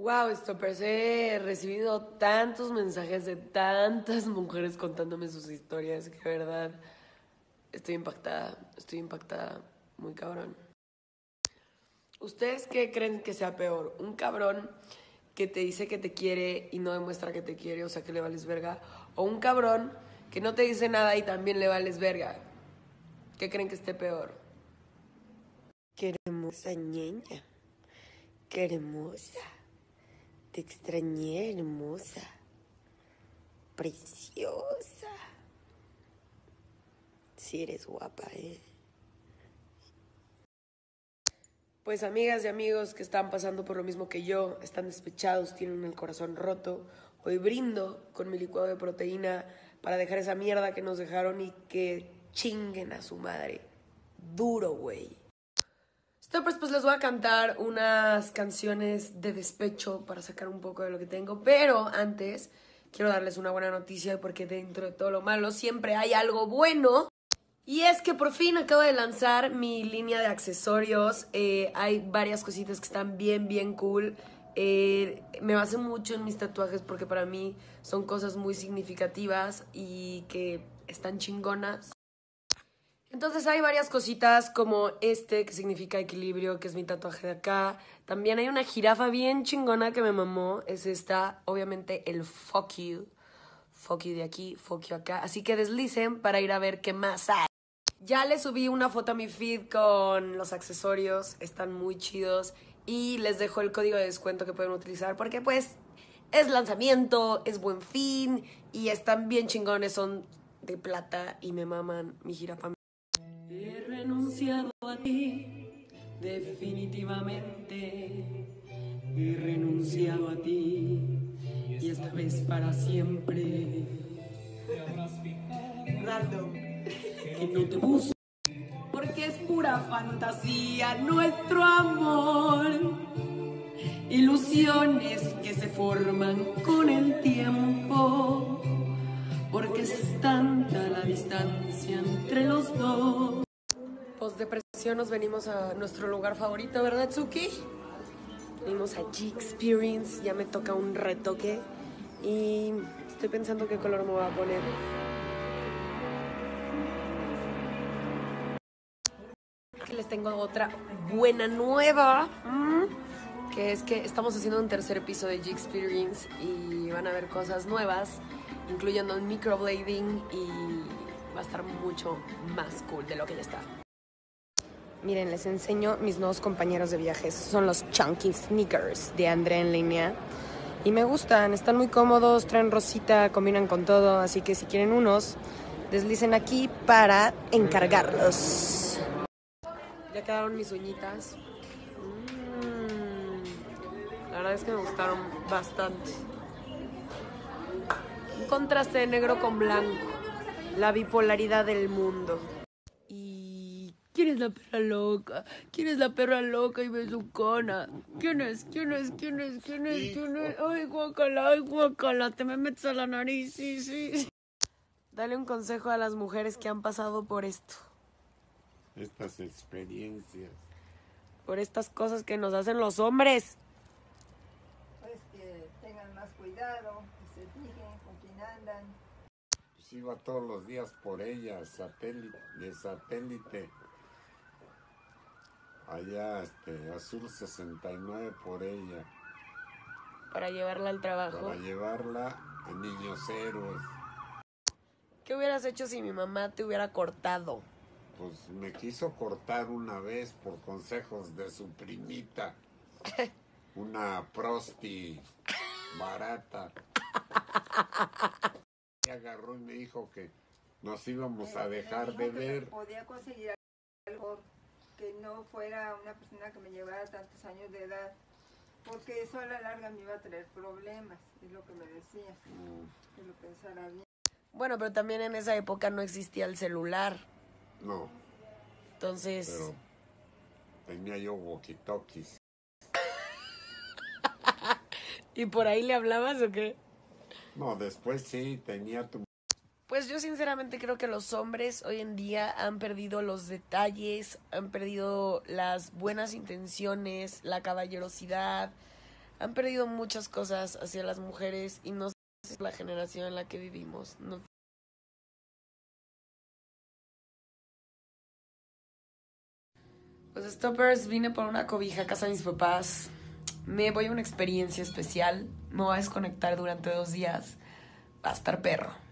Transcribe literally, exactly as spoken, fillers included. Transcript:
Wow, Stoppers, he recibido tantos mensajes de tantas mujeres contándome sus historias que de verdad estoy impactada, estoy impactada, muy cabrón. ¿Ustedes qué creen que sea peor? ¿Un cabrón que te dice que te quiere y no demuestra que te quiere, o sea que le vales verga? ¿O un cabrón que no te dice nada y también le vales verga? ¿Qué creen que esté peor? Qué hermosa Ñeña, qué hermosa. Te extrañé, hermosa, preciosa. Sí eres guapa, ¿eh? Pues amigas y amigos que están pasando por lo mismo que yo, están despechados, tienen el corazón roto, hoy brindo con mi licuado de proteína para dejar esa mierda que nos dejaron y que chinguen a su madre. Duro, güey. Stoppers, pues les voy a cantar unas canciones de despecho para sacar un poco de lo que tengo, pero antes quiero darles una buena noticia porque dentro de todo lo malo siempre hay algo bueno. Y es que por fin acabo de lanzar mi línea de accesorios. Eh, hay varias cositas que están bien, bien cool. Eh, me basé mucho en mis tatuajes porque para mí son cosas muy significativas y que están chingonas. Entonces hay varias cositas como este que significa equilibrio, que es mi tatuaje de acá. También hay una jirafa bien chingona que me mamó, es esta, obviamente el fuck you, fuck you de aquí, fuck you acá. Así que deslicen para ir a ver qué más hay. Ya les subí una foto a mi feed con los accesorios, están muy chidos y les dejo el código de descuento que pueden utilizar porque pues es lanzamiento, es buen fin y están bien chingones, son de plata y me maman mi jirafa. He renunciado a ti, definitivamente. He renunciado a ti, y esta vez para siempre. Random, que no te busco, porque es pura fantasía nuestro amor. Ilusiones que se forman con el tiempo, porque es tanta la distancia entre los dos. Postdepresión, nos venimos a nuestro lugar favorito, ¿verdad, Tsuki? Venimos a G-Experience, ya me toca un retoque y estoy pensando qué color me voy a poner. Aquí les tengo otra buena nueva, ¿Mm? que es que estamos haciendo un tercer piso de G-Experience y van a ver cosas nuevas, incluyendo el microblading y va a estar mucho más cool de lo que ya está. Miren, les enseño mis nuevos compañeros de viajes. Son los Chunky Sneakers de Andrea en línea. Y me gustan, están muy cómodos, traen rosita, combinan con todo. Así que si quieren unos, deslicen aquí para encargarlos. Ya quedaron mis uñitas. Mm, la verdad es que me gustaron bastante. Un contraste de negro con blanco. La bipolaridad del mundo. Y... ¿quién es la perra loca? ¿Quién es la perra loca y besucona? ¿Quién es? ¿Quién es? ¿Quién es? ¿Quién es? ¿Quién es? Ay, guácala, ay, guácala, te me metes a la nariz, sí, sí. Dale un consejo a las mujeres que han pasado por esto. Estas experiencias. Por estas cosas que nos hacen los hombres. Pues que tengan más cuidado, que se fijen con quién andan. Iba todos los días por ella, satélite, de satélite, allá, este, Azul sesenta y nueve por ella. Para llevarla al trabajo. Para llevarla a Niños Héroes. ¿Qué hubieras hecho si mi mamá te hubiera cortado? Pues me quiso cortar una vez por consejos de su primita, una prosti barata. Agarró y me dijo que nos íbamos a dejar de ver. Podía conseguir algo que no fuera una persona que me llevara tantos años de edad, porque eso a la larga me iba a traer problemas, es lo que me decía, que lo pensara bien. Bueno, pero también en esa época no existía el celular. No. Entonces... pero tenía yo walkie-talkies. ¿Y por ahí le hablabas o qué? No, después sí, tenía tu... Pues yo sinceramente creo que los hombres hoy en día han perdido los detalles, han perdido las buenas intenciones, la caballerosidad, han perdido muchas cosas hacia las mujeres y no sé la generación en la que vivimos. No. Pues Stoppers, vine por una cobija a casa de mis papás. Me voy a una experiencia especial. Me voy a desconectar durante dos días. Va a estar perro.